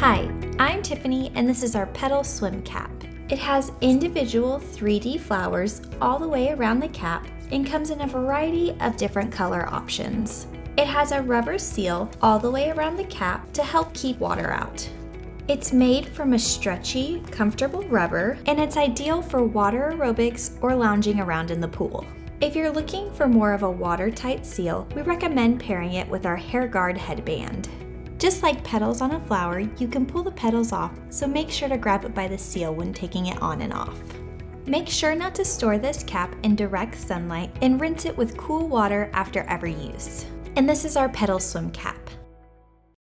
Hi, I'm Tiffany and this is our petal swim cap. It has individual 3D flowers all the way around the cap and comes in a variety of different color options. It has a rubber seal all the way around the cap to help keep water out. It's made from a stretchy, comfortable rubber, and it's ideal for water aerobics or lounging around in the pool. If you're looking for more of a watertight seal, we recommend pairing it with our hair guard headband. Just like petals on a flower, you can pull the petals off, so make sure to grab it by the seal when taking it on and off. Make sure not to store this cap in direct sunlight and rinse it with cool water after every use. And this is our petal swim cap.